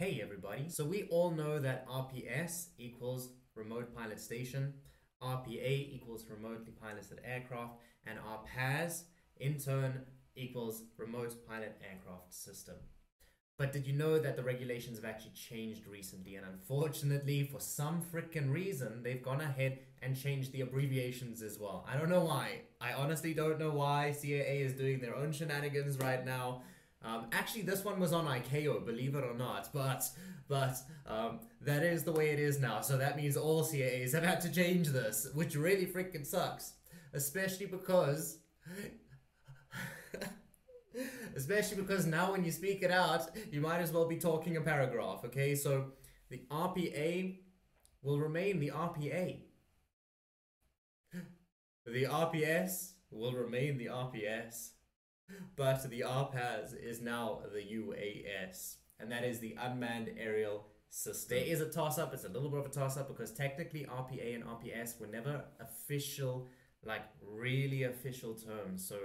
Hey everybody, so we all know that RPS equals remote pilot station, RPA equals remotely piloted aircraft, and RPAS in turn equals remote pilot aircraft system. But did you know that the regulations have actually changed recently, and unfortunately for some frickin' reason they've gone ahead and changed the abbreviations as well? I don't know why. I honestly don't know why CAA is doing their own shenanigans right now. Actually, this one was on ICAO, believe it or not, but that is the way it is now. So that means all CAAs have had to change this, which really freaking sucks, especially because now when you speak it out, you might as well be talking a paragraph, okay? So the RPA will remain the RPA. The RPS will remain the RPS. But the RPAS is now the UAS, and that is the Unmanned Aerial System. There is a toss-up. It's a little bit of a toss-up because technically RPA and RPS were never official, like really official terms. So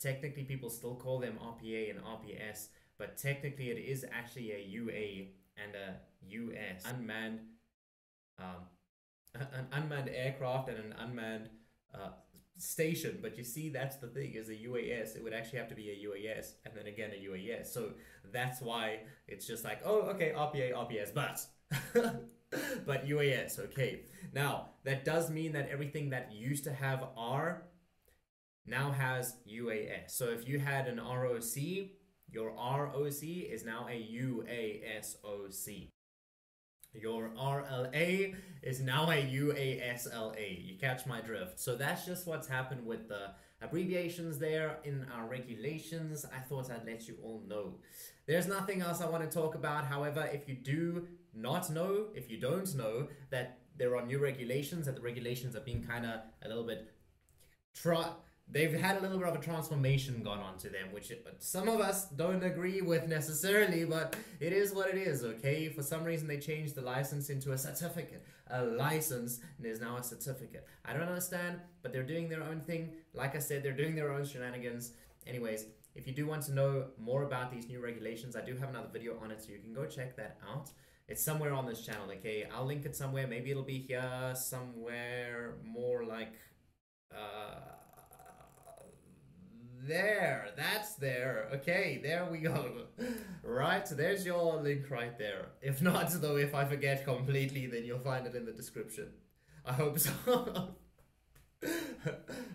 technically people still call them RPA and RPS, but technically it is actually a UA and a US. An unmanned aircraft and an unmanned station. But you see, that's the thing, is a UAS, it would actually have to be a UAS and then again a UAS. So that's why it's just like, oh, okay, RPA, RPS, but UAS, okay. Now, that does mean that everything that used to have R now has UAS. So if you had an ROC, your ROC is now a UASOC. Your RLA is now a UASLA. You catch my drift. So that's just what's happened with the abbreviations there in our regulations. I thought I'd let you all know. There's nothing else I want to talk about. However, if you do not know, if you don't know that there are new regulations, that the regulations have been kind of a little bit... They've had a little bit of a transformation gone on to them, which some of us don't agree with necessarily, but it is what it is, okay? For some reason, they changed the license into a certificate. A license is now a certificate. I don't understand, but they're doing their own thing. Like I said, they're doing their own shenanigans. Anyways, if you do want to know more about these new regulations, I do have another video on it, so you can go check that out. It's somewhere on this channel, okay? I'll link it somewhere. Maybe it'll be here somewhere, more like... there, that's there. Okay, there we go. Right, there's your link right there. If not, though, if I forget completely, then you'll find it in the description. I hope so.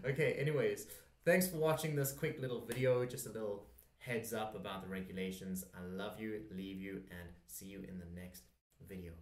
Okay, anyways, thanks for watching this quick little video. Just a little heads up about the regulations. I love you, leave you, and see you in the next video.